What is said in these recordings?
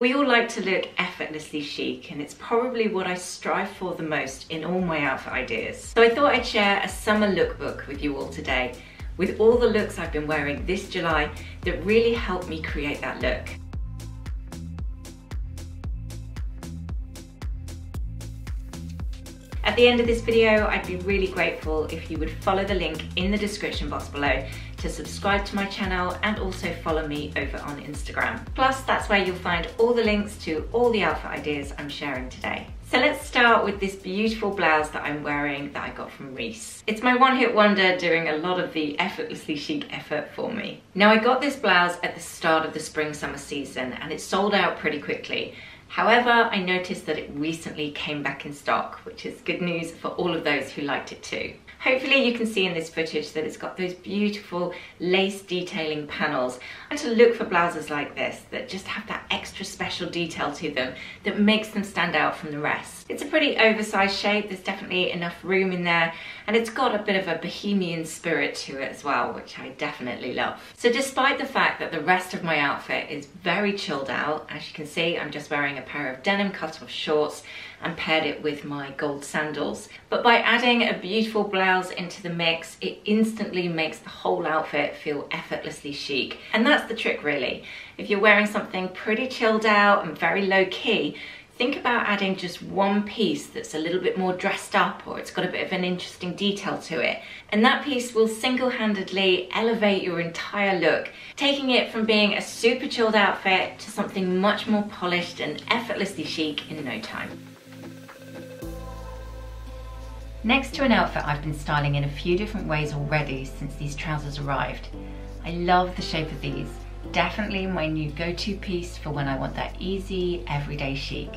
We all like to look effortlessly chic, and it's probably what I strive for the most in all my outfit ideas. So I thought I'd share a summer lookbook with you all today, with all the looks I've been wearing this July that really helped me create that look. At the end of this video, I'd be really grateful if you would follow the link in the description box below to subscribe to my channel and also follow me over on Instagram. Plus, that's where you'll find all the links to all the outfit ideas I'm sharing today. So let's start with this beautiful blouse that I'm wearing that I got from Reiss. It's my one-hit wonder doing a lot of the effortlessly chic effort for me. Now, I got this blouse at the start of the spring-summer season and it sold out pretty quickly. However, I noticed that it recently came back in stock, which is good news for all of those who liked it too. Hopefully you can see in this footage that it's got those beautiful lace detailing panels. I like to look for blouses like this that just have that extra special detail to them that makes them stand out from the rest. It's a pretty oversized shape, there's definitely enough room in there, and it's got a bit of a bohemian spirit to it as well, which I definitely love. So despite the fact that the rest of my outfit is very chilled out, as you can see, I'm just wearing a pair of denim cut-off shorts and paired it with my gold sandals. But by adding a beautiful blouse into the mix, it instantly makes the whole outfit feel effortlessly chic. And that's the trick really. If you're wearing something pretty chilled out and very low-key, think about adding just one piece that's a little bit more dressed up or it's got a bit of an interesting detail to it. And that piece will single-handedly elevate your entire look, taking it from being a super chilled outfit to something much more polished and effortlessly chic in no time. Next to an outfit I've been styling in a few different ways already since these trousers arrived. I love the shape of these. Definitely my new go-to piece for when I want that easy, everyday chic.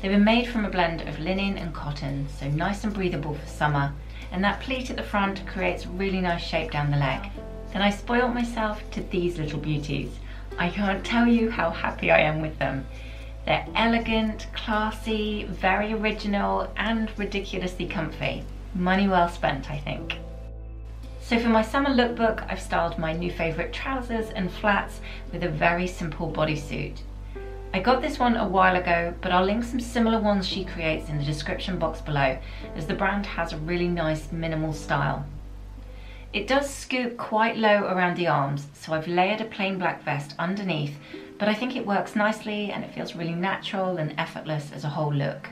They were made from a blend of linen and cotton, so nice and breathable for summer, and that pleat at the front creates a really nice shape down the leg. Then I spoiled myself to these little beauties. I can't tell you how happy I am with them. They're elegant, classy, very original, and ridiculously comfy. Money well spent, I think. So for my summer lookbook, I've styled my new favourite trousers and flats with a very simple bodysuit. I got this one a while ago, but I'll link some similar ones she creates in the description box below, as the brand has a really nice minimal style. It does scoop quite low around the arms, so I've layered a plain black vest underneath, but I think it works nicely and it feels really natural and effortless as a whole look.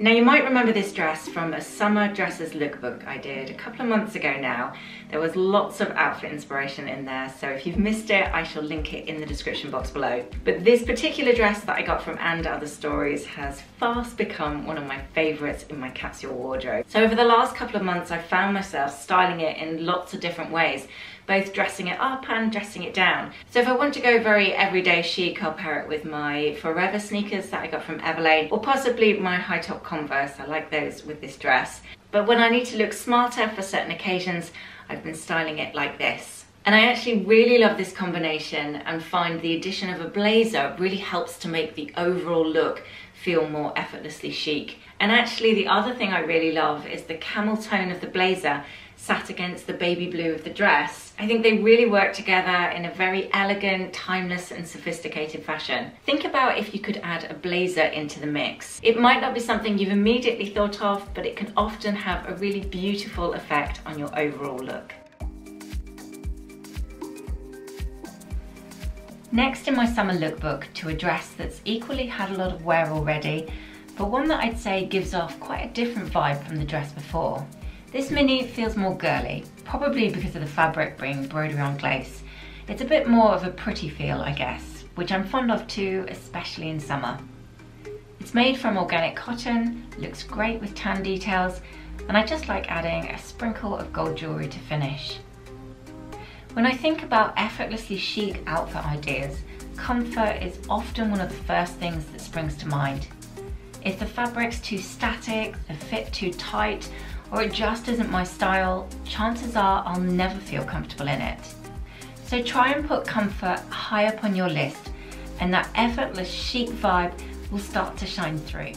Now, you might remember this dress from a summer dresses lookbook I did a couple of months ago now. There was lots of outfit inspiration in there, so if you've missed it, I shall link it in the description box below. But this particular dress that I got from And Other Stories has fast become one of my favourites in my capsule wardrobe. So over the last couple of months, I found myself styling it in lots of different ways, both dressing it up and dressing it down. So if I want to go very everyday chic, I'll pair it with my Forever sneakers that I got from Everlane, or possibly my high top Converse. I like those with this dress. But when I need to look smarter for certain occasions, I've been styling it like this. And I actually really love this combination and find the addition of a blazer really helps to make the overall look feel more effortlessly chic. And actually the other thing I really love is the camel tone of the blazer sat against the baby blue of the dress. I think they really work together in a very elegant, timeless and sophisticated fashion. Think about if you could add a blazer into the mix. It might not be something you've immediately thought of, but it can often have a really beautiful effect on your overall look. Next in my summer lookbook to a dress that's equally had a lot of wear already, but one that I'd say gives off quite a different vibe from the dress before. This mini feels more girly, probably because of the fabric being broderie on glace. It's a bit more of a pretty feel, I guess, which I'm fond of too, especially in summer. It's made from organic cotton, looks great with tan details, and I just like adding a sprinkle of gold jewellery to finish. When I think about effortlessly chic outfit ideas, comfort is often one of the first things that springs to mind. If the fabric's too static, the fit too tight, or it just isn't my style, chances are I'll never feel comfortable in it. So try and put comfort high up on your list, and that effortless chic vibe will start to shine through.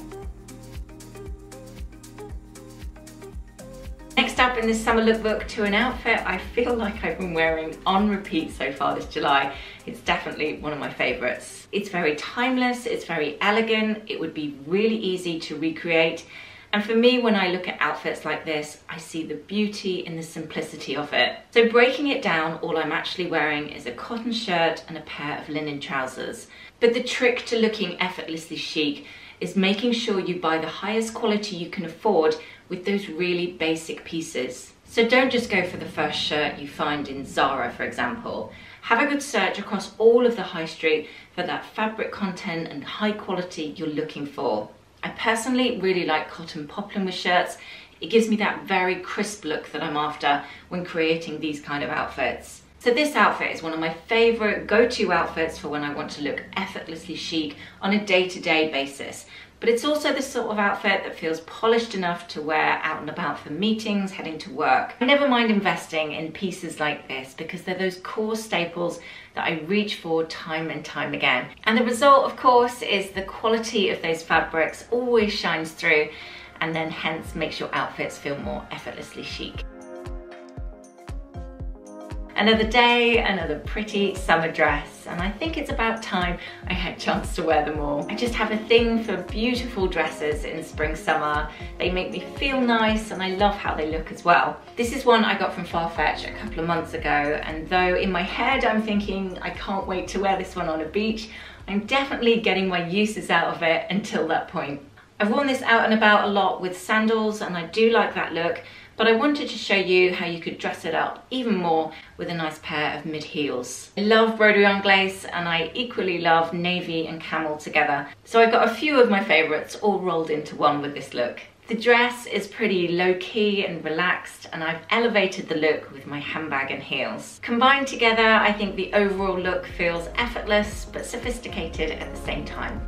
Next up in this summer lookbook to an outfit I feel like I've been wearing on repeat so far this July, It's definitely one of my favorites. It's very timeless, it's very elegant, it would be really easy to recreate. And for me, when I look at outfits like this, I see the beauty and the simplicity of it. So breaking it down, all I'm actually wearing is a cotton shirt and a pair of linen trousers. But the trick to looking effortlessly chic is making sure you buy the highest quality you can afford with those really basic pieces. So don't just go for the first shirt you find in Zara, for example. Have a good search across all of the high street for that fabric content and high quality you're looking for. I personally really like cotton poplin with shirts. It gives me that very crisp look that I'm after when creating these kind of outfits. So this outfit is one of my favorite go-to outfits for when I want to look effortlessly chic on a day-to-day basis. But it's also the sort of outfit that feels polished enough to wear out and about for meetings, heading to work. I never mind investing in pieces like this because they're those core staples that I reach for time and time again. And the result, of course, is the quality of those fabrics always shines through and then hence makes your outfits feel more effortlessly chic. Another day, another pretty summer dress, and I think it's about time I had a chance to wear them all. I just have a thing for beautiful dresses in spring, summer. They make me feel nice and I love how they look as well. This is one I got from Farfetch a couple of months ago, and though in my head I'm thinking I can't wait to wear this one on a beach, I'm definitely getting my uses out of it until that point. I've worn this out and about a lot with sandals and I do like that look, but I wanted to show you how you could dress it up even more with a nice pair of mid-heels. I love broderie anglaise and I equally love navy and camel together, so I got a few of my favourites all rolled into one with this look. The dress is pretty low-key and relaxed, and I've elevated the look with my handbag and heels. Combined together, I think the overall look feels effortless but sophisticated at the same time.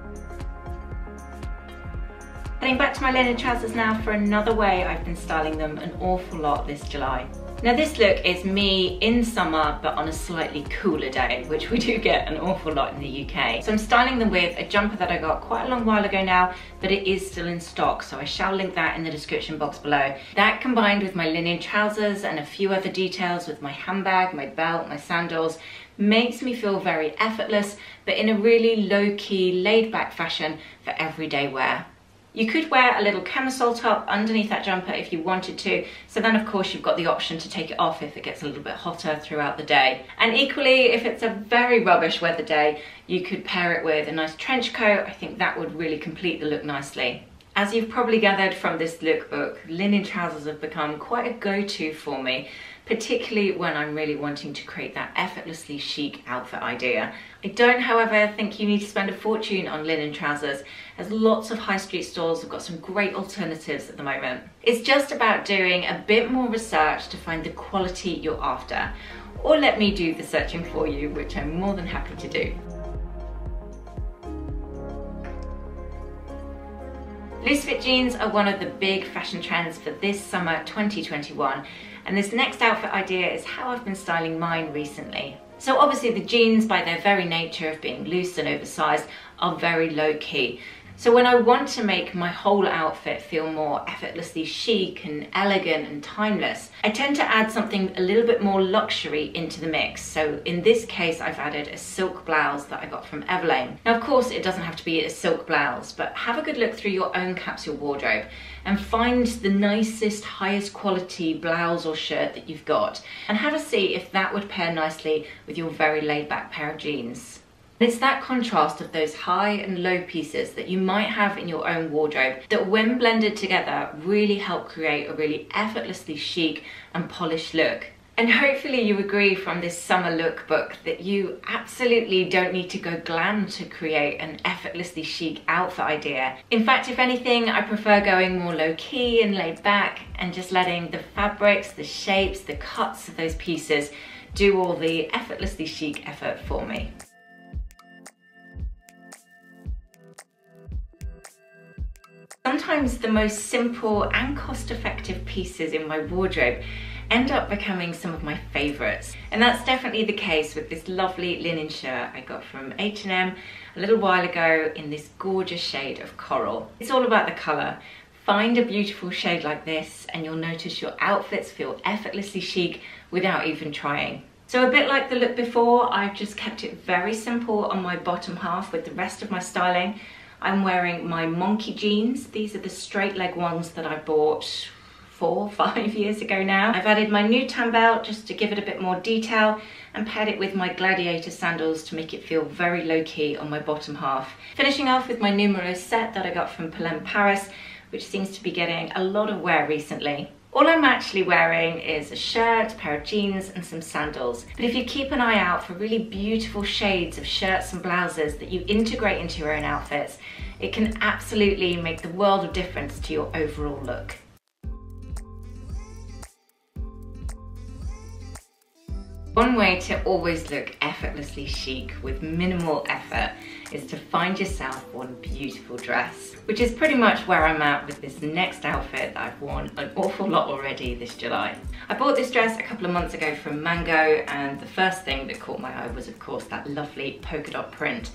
Heading back to my linen trousers now for another way I've been styling them an awful lot this July. Now this look is me in summer but on a slightly cooler day, which we do get an awful lot in the UK. So I'm styling them with a jumper that I got quite a long while ago now, but it is still in stock, so I shall link that in the description box below. That combined with my linen trousers and a few other details with my handbag, my belt, my sandals, makes me feel very effortless, but in a really low-key, laid-back fashion for everyday wear. You could wear a little camisole top underneath that jumper if you wanted to, so then of course you've got the option to take it off if it gets a little bit hotter throughout the day. And equally, if it's a very rubbish weather day, you could pair it with a nice trench coat. I think that would really complete the look nicely. As you've probably gathered from this lookbook, linen trousers have become quite a go-to for me, particularly when I'm really wanting to create that effortlessly chic outfit idea. I don't, however, think you need to spend a fortune on linen trousers, as lots of high street stores have got some great alternatives at the moment. It's just about doing a bit more research to find the quality you're after, or let me do the searching for you, which I'm more than happy to do. Loose fit jeans are one of the big fashion trends for this summer 2021, and this next outfit idea is how I've been styling mine recently. So obviously the jeans, by their very nature of being loose and oversized, are very low-key. So when I want to make my whole outfit feel more effortlessly chic and elegant and timeless, I tend to add something a little bit more luxury into the mix. So in this case, I've added a silk blouse that I got from Everlane. Now, of course, it doesn't have to be a silk blouse, but have a good look through your own capsule wardrobe and find the nicest, highest quality blouse or shirt that you've got, and have a see if that would pair nicely with your very laid-back pair of jeans. It's that contrast of those high and low pieces that you might have in your own wardrobe that, when blended together, really help create a really effortlessly chic and polished look. And hopefully you agree from this summer lookbook that you absolutely don't need to go glam to create an effortlessly chic outfit idea. In fact, if anything, I prefer going more low-key and laid back and just letting the fabrics, the shapes, the cuts of those pieces do all the effortlessly chic effort for me. Sometimes the most simple and cost-effective pieces in my wardrobe end up becoming some of my favourites, and that's definitely the case with this lovely linen shirt I got from H&M a little while ago in this gorgeous shade of coral. It's all about the colour. Find a beautiful shade like this and you'll notice your outfits feel effortlessly chic without even trying. So a bit like the look before, I've just kept it very simple on my bottom half with the rest of my styling. I'm wearing my monkey jeans. These are the straight leg ones that I bought 4 or 5 years ago now. I've added my new tan belt just to give it a bit more detail and paired it with my gladiator sandals to make it feel very low-key on my bottom half. Finishing off with my Numero set that I got from Polene Paris, which seems to be getting a lot of wear recently. All I'm actually wearing is a shirt, a pair of jeans and some sandals. But if you keep an eye out for really beautiful shades of shirts and blouses that you integrate into your own outfits, it can absolutely make the world of difference to your overall look. One way to always look effortlessly chic with minimal effort is to find yourself one beautiful dress, which is pretty much where I'm at with this next outfit that I've worn an awful lot already this July. I bought this dress a couple of months ago from Mango, and the first thing that caught my eye was, of course, that lovely polka dot print.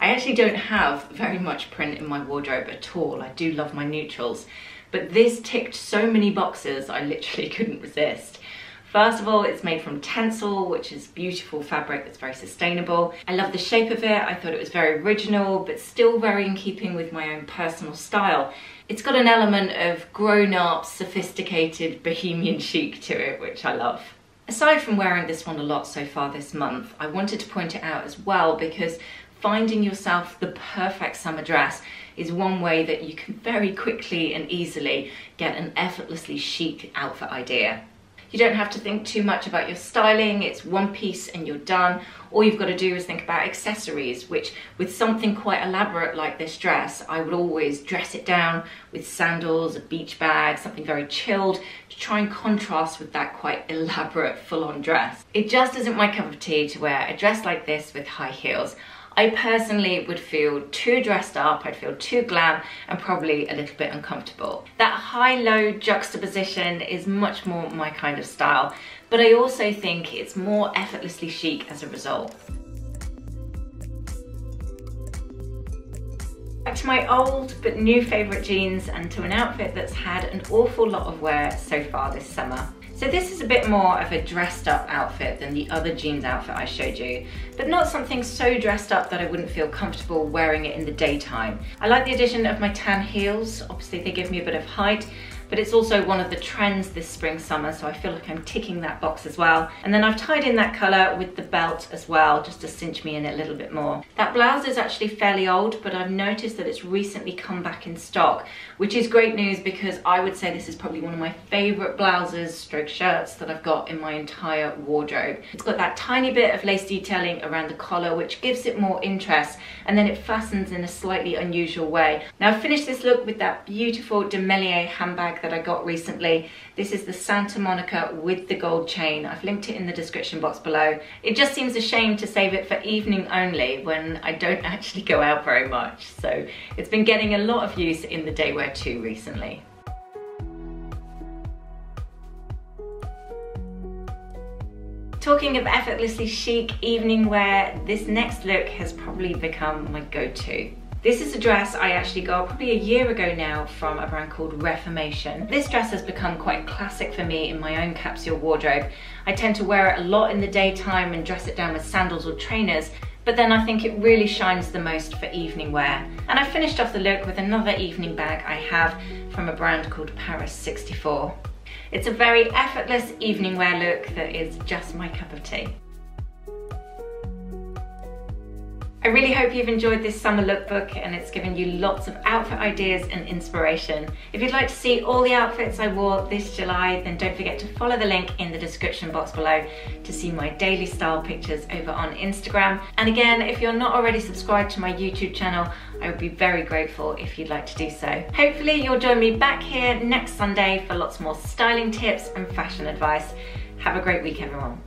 I actually don't have very much print in my wardrobe at all. I do love my neutrals, but this ticked so many boxes I literally couldn't resist. First of all, it's made from tencel, which is beautiful fabric that's very sustainable. I love the shape of it. I thought it was very original, but still very in keeping with my own personal style. It's got an element of grown-up, sophisticated, bohemian chic to it, which I love. Aside from wearing this one a lot so far this month, I wanted to point it out as well because finding yourself the perfect summer dress is one way that you can very quickly and easily get an effortlessly chic outfit idea. You don't have to think too much about your styling, it's one piece and you're done. All you've got to do is think about accessories, which with something quite elaborate like this dress, I would always dress it down with sandals, a beach bag, something very chilled to try and contrast with that quite elaborate full-on dress. It just isn't my cup of tea to wear a dress like this with high heels. I personally would feel too dressed up, I'd feel too glam and probably a little bit uncomfortable. That high-low juxtaposition is much more my kind of style, but I also think it's more effortlessly chic as a result. Back to my old but new favourite jeans and to an outfit that's had an awful lot of wear so far this summer. So this is a bit more of a dressed up outfit than the other jeans outfit I showed you, but not something so dressed up that I wouldn't feel comfortable wearing it in the daytime. I like the addition of my tan heels, obviously they give me a bit of height, but it's also one of the trends this spring summer, so I feel like I'm ticking that box as well. And then I've tied in that colour with the belt as well, just to cinch me in it a little bit more. That blouse is actually fairly old, but I've noticed that it's recently come back in stock, which is great news because I would say this is probably one of my favourite blouses stroke shirts that I've got in my entire wardrobe. It's got that tiny bit of lace detailing around the collar, which gives it more interest, and then it fastens in a slightly unusual way. Now I've finished this look with that beautiful De Melier handbag that I got recently. This is the Santa Monica with the gold chain. I've linked it in the description box below. It just seems a shame to save it for evening only when I don't actually go out very much. So it's been getting a lot of use in the day wear too recently. Talking of effortlessly chic evening wear, this next look has probably become my go-to. This is a dress I actually got probably a year ago now from a brand called Reformation. This dress has become quite classic for me in my own capsule wardrobe. I tend to wear it a lot in the daytime and dress it down with sandals or trainers, but then I think it really shines the most for evening wear. And I finished off the look with another evening bag I have from a brand called Paris 64. It's a very effortless evening wear look that is just my cup of tea. I really hope you've enjoyed this summer lookbook and it's given you lots of outfit ideas and inspiration. If you'd like to see all the outfits I wore this July, then don't forget to follow the link in the description box below to see my daily style pictures over on Instagram. And again, if you're not already subscribed to my YouTube channel, I would be very grateful if you'd like to do so. Hopefully you'll join me back here next Sunday for lots more styling tips and fashion advice. Have a great week, everyone.